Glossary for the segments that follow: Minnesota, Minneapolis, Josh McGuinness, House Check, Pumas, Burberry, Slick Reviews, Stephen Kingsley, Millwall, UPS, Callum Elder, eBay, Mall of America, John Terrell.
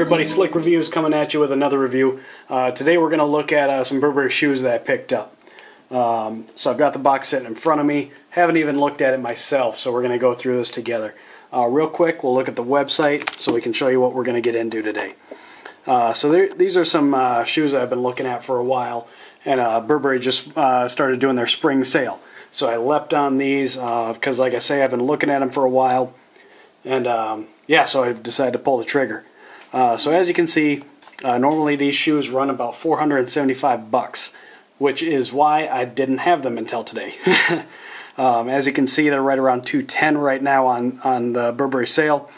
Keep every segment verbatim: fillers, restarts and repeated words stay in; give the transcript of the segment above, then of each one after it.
everybody, Slick Reviews coming at you with another review. Uh, today we're going to look at uh, some Burberry shoes that I picked up. Um, so I've got the box sitting in front of me. Haven't even looked at it myself, so we're going to go through this together. Uh, real quick, we'll look at the website so we can show you what we're going to get into today. Uh, so there, these are some uh, shoes that I've been looking at for a while, and uh, Burberry just uh, started doing their spring sale. So I leapt on these because, uh, like I say, I've been looking at them for a while. And um, yeah, so I decided to pull the trigger. Uh, so as you can see, uh, normally these shoes run about four hundred seventy-five bucks, which is why I didn't have them until today. um, as you can see, they're right around two ten right now on, on the Burberry sale.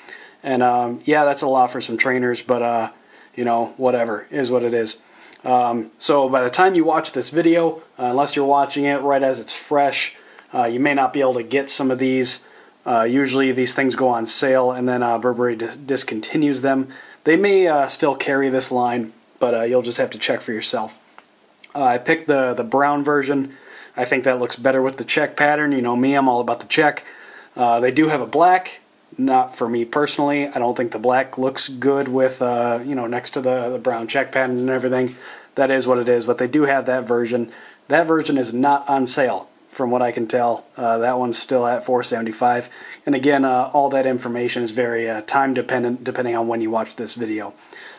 And um, yeah, that's a lot for some trainers, but uh, you know, whatever, is what it is. Um, so by the time you watch this video, uh, unless you're watching it right as it's fresh, uh, you may not be able to get some of these. Uh, usually these things go on sale and then uh, Burberry dis discontinues them. They may uh, still carry this line, but uh, you'll just have to check for yourself. Uh, I picked the, the brown version. I think that looks better with the check pattern. You know me, I'm all about the check. Uh, they do have a black. Not for me personally. I don't think the black looks good with, uh, you know, next to the, the brown check pattern and everything. That is what it is, but they do have that version. That version is not on sale. From what I can tell, uh, that one's still at four seventy-five. And again, uh, all that information is very uh, time dependent, depending on when you watch this video.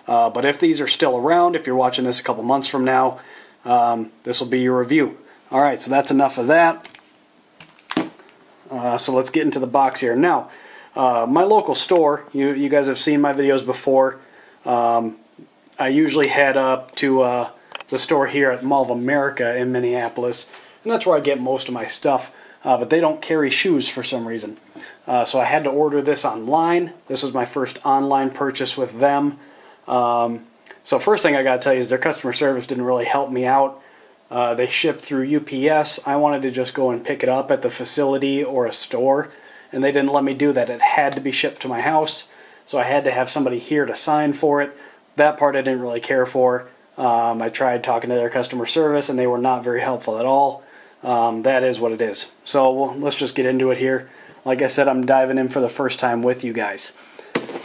Uh, but if these are still around, if you're watching this a couple months from now, um, this will be your review. All right, so that's enough of that. Uh, so let's get into the box here. Now, uh, my local store, you, you guys have seen my videos before. Um, I usually head up to uh, the store here at Mall of America in Minneapolis. And that's where I get most of my stuff, uh, but they don't carry shoes for some reason. Uh, so I had to order this online. This was my first online purchase with them. Um, so first thing I got to tell you is their customer service didn't really help me out. Uh, they shipped through U P S. I wanted to just go and pick it up at the facility or a store, and they didn't let me do that. It had to be shipped to my house, so I had to have somebody here to sign for it. That part I didn't really care for. Um, I tried talking to their customer service, and they were not very helpful at all. Um, that is what it is. So well, let's just get into it here. Like I said, I'm diving in for the first time with you guys.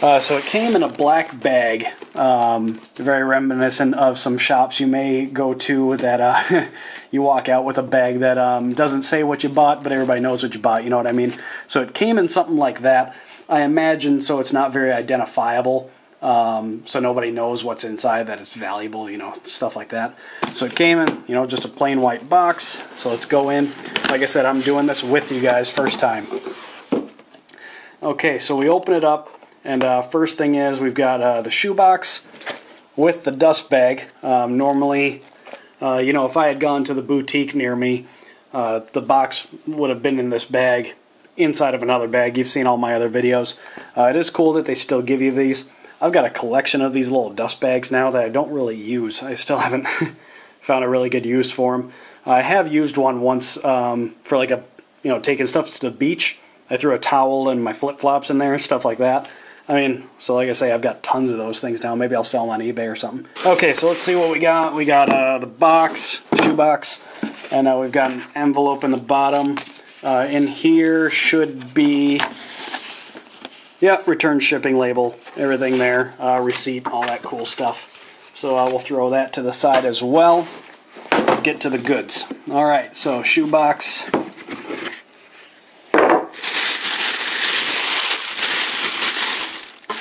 Uh, so it came in a black bag, um, very reminiscent of some shops you may go to that uh, you walk out with a bag that um, doesn't say what you bought, but everybody knows what you bought, you know what I mean? So it came in something like that, I imagine, so it's not very identifiable. Um, so nobody knows what's inside, that it's valuable, you know, stuff like that. So it came in, you know, just a plain white box. So let's go in. Like I said, I'm doing this with you guys first time. Okay, so we open it up, and uh, first thing is we've got uh, the shoe box with the dust bag. Um, normally, uh, you know, if I had gone to the boutique near me, uh, the box would have been in this bag inside of another bag. You've seen all my other videos. Uh, it is cool that they still give you these. I've got a collection of these little dust bags now that I don't really use. I still haven't found a really good use for them. I have used one once um, for like a, you know, taking stuff to the beach. I threw a towel and my flip-flops in there and stuff like that. I mean, so like I say, I've got tons of those things now. Maybe I'll sell them on eBay or something. Okay, so let's see what we got. We got uh, the box, shoe box, and uh, we've got an envelope in the bottom. Uh, in here should be... Yep, return shipping label, everything there, uh, receipt, all that cool stuff. So I will throw that to the side as well. Get to the goods. All right, so shoebox.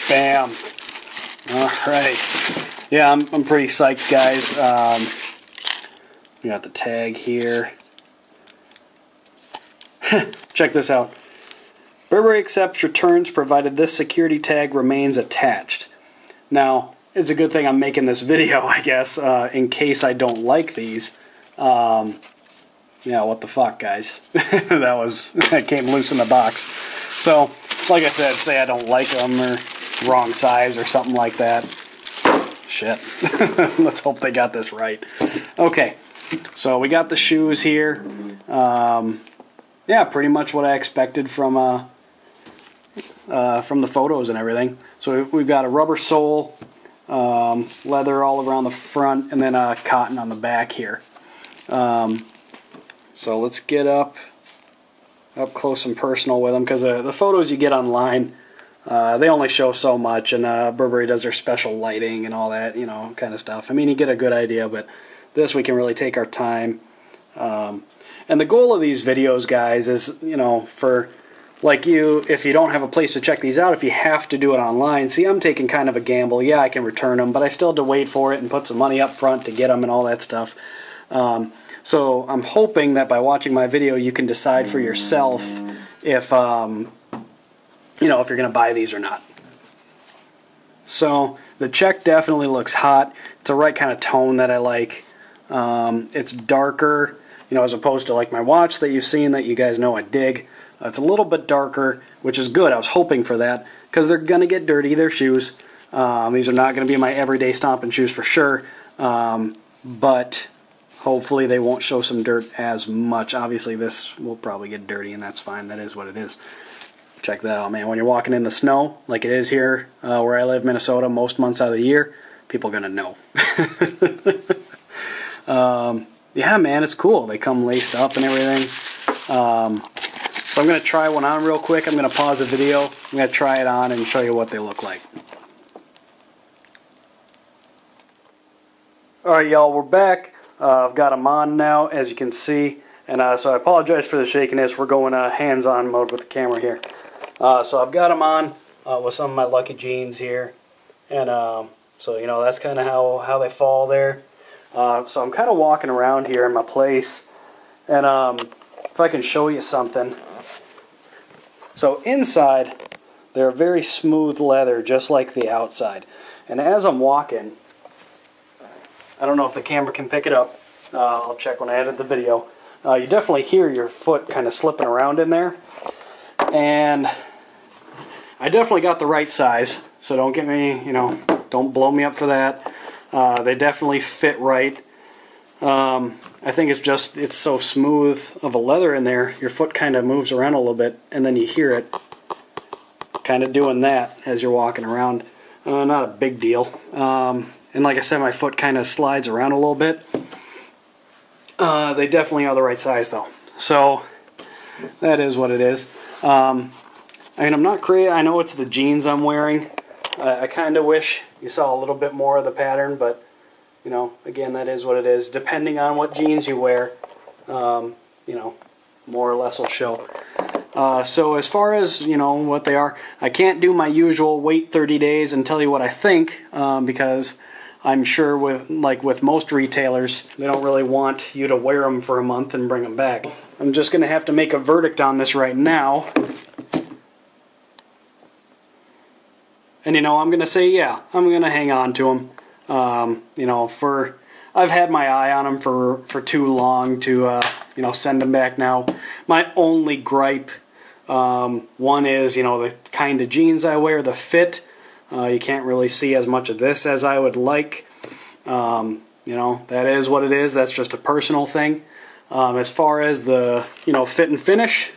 Bam. All right. Yeah, I'm, I'm pretty psyched, guys. Um, we got the tag here. Check this out. Burberry accepts returns provided this security tag remains attached. Now, it's a good thing I'm making this video, I guess, uh, in case I don't like these. Um, yeah, what the fuck, guys? That was, that came loose in the box. So, like I said, say I don't like them or wrong size or something like that. Shit. Let's hope they got this right. Okay, so we got the shoes here. Um, yeah, pretty much what I expected from... Uh, Uh, from the photos and everything. So we've got a rubber sole, um, leather all around the front, and then uh, cotton on the back here. Um, so let's get up up close and personal with them, because uh, the photos you get online Uh, they only show so much, and uh, Burberry does their special lighting and all that, you know, kind of stuff. I mean, you get a good idea, but this we can really take our time. Um, and the goal of these videos, guys, is, you know, for like you, if you don't have a place to check these out, if you have to do it online, see, I'm taking kind of a gamble. Yeah, I can return them, but I still have to wait for it and put some money up front to get them and all that stuff. Um, so I'm hoping that by watching my video, you can decide for yourself if... Um, you know, if you're going to buy these or not. So the check definitely looks hot. It's the right kind of tone that I like. Um, it's darker, you know, as opposed to like my watch that you've seen that you guys know I dig. Uh, it's a little bit darker, which is good. I was hoping for that because they're going to get dirty, their shoes. Um, these are not going to be my everyday stomping shoes for sure. Um, but hopefully they won't show some dirt as much. Obviously this will probably get dirty, and that's fine. That is what it is. Check that out, man. When you're walking in the snow, like it is here uh, where I live, Minnesota, most months out of the year, people are going to know. um, yeah, man, it's cool. They come laced up and everything. Um, so I'm going to try one on real quick. I'm going to pause the video. I'm going to try it on and show you what they look like. All right, y'all, we're back. Uh, I've got them on now, as you can see. And uh, so I apologize for the shakiness. We're going uh, hands-on mode with the camera here. Uh, so I've got them on uh, with some of my lucky jeans here, and um, so you know that's kind of how how they fall there. Uh, so I'm kind of walking around here in my place, and um, if I can show you something. So inside, they're very smooth leather, just like the outside. And as I'm walking, I don't know if the camera can pick it up. Uh, I'll check when I edit the video. Uh, you definitely hear your foot kind of slipping around in there. And I definitely got the right size, so don't get me, you know, don't blow me up for that. Uh, they definitely fit right. Um, I think it's just, it's so smooth of a leather in there, your foot kind of moves around a little bit, and then you hear it kind of doing that as you're walking around. Uh, not a big deal. Um, and like I said, my foot kind of slides around a little bit. Uh, they definitely are the right size, though. So that is what it is. Um, I mean, I'm not crazy. I know it's the jeans I'm wearing. Uh, I kind of wish you saw a little bit more of the pattern, but, you know, again, that is what it is. Depending on what jeans you wear, um, you know, more or less will show. Uh, so as far as, you know, what they are, I can't do my usual wait thirty days and tell you what I think, um, because I'm sure with, like with most retailers, they don't really want you to wear them for a month and bring them back. I'm just going to have to make a verdict on this right now. And, you know, I'm going to say, yeah, I'm going to hang on to them. Um, you know, for I've had my eye on them for, for too long to, uh, you know, send them back now. My only gripe, um, one is, you know, the kind of jeans I wear, the fit. Uh, you can't really see as much of this as I would like. Um, you know, that is what it is. That's just a personal thing. Um, as far as the, you know, fit and finish,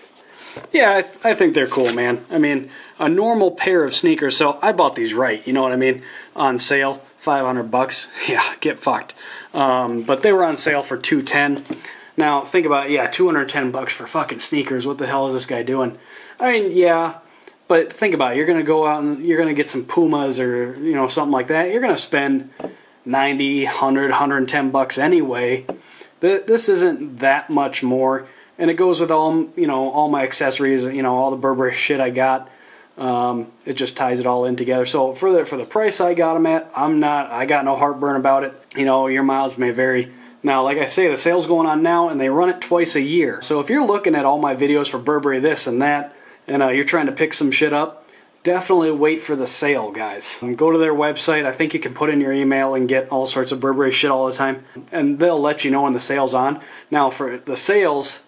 yeah, I, th I think they're cool, man. I mean, a normal pair of sneakers, so I bought these right, you know what I mean, on sale, five hundred bucks. Yeah, get fucked. Um, but they were on sale for two ten. Now, think about it, yeah, two hundred ten bucks for fucking sneakers. What the hell is this guy doing? I mean, yeah. But think about it, you're going to go out and you're going to get some Pumas or, you know, something like that. You're going to spend ninety, a hundred, a hundred ten bucks anyway. This isn't that much more. And it goes with all, you know, all my accessories, you know, all the Burberry shit I got. Um, it just ties it all in together. So for the, for the price I got them at, I'm not, I got no heartburn about it. You know, your mileage may vary. Now, like I say, the sale's going on now and they run it twice a year. So if you're looking at all my videos for Burberry this and that, and uh, you're trying to pick some shit up, definitely wait for the sale, guys. And go to their website. I think you can put in your email and get all sorts of Burberry shit all the time, and they'll let you know when the sale's on. Now, for the sales,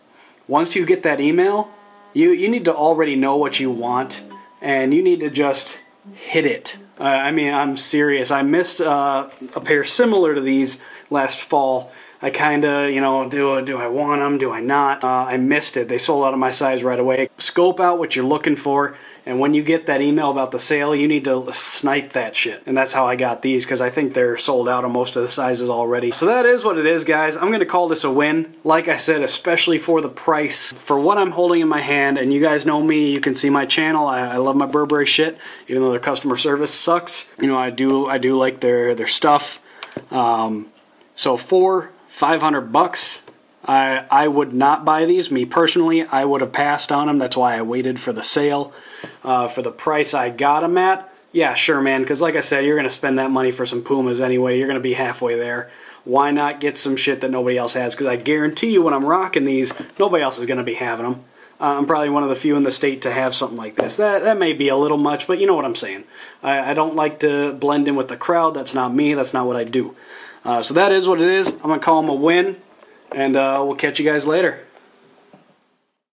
once you get that email, you, you need to already know what you want, and you need to just hit it. Uh, I mean, I'm serious. I missed uh, a pair similar to these last fall I kind of, you know, do, do I want them? Do I not? Uh, I missed it. They sold out of my size right away. Scope out what you're looking for, and when you get that email about the sale, you need to snipe that shit. And that's how I got these, because I think they're sold out of most of the sizes already. So that is what it is, guys. I'm going to call this a win. Like I said, especially for the price, for what I'm holding in my hand. And you guys know me. You can see my channel. I, I love my Burberry shit, even though their customer service sucks. You know, I do, I do like their, their stuff. Um, so for five hundred bucks, I, I would not buy these. Me personally, I would have passed on them. That's why I waited for the sale. Uh, for the price I got them at, yeah, sure, man, because like I said, you're going to spend that money for some Pumas anyway. You're going to be halfway there. Why not get some shit that nobody else has? Because I guarantee you when I'm rocking these, nobody else is going to be having them. Uh, I'm probably one of the few in the state to have something like this. That, that may be a little much, but you know what I'm saying. I, I don't like to blend in with the crowd. That's not me. That's not what I do. Uh, so that is what it is. I'm going to call them a win, and uh, we'll catch you guys later.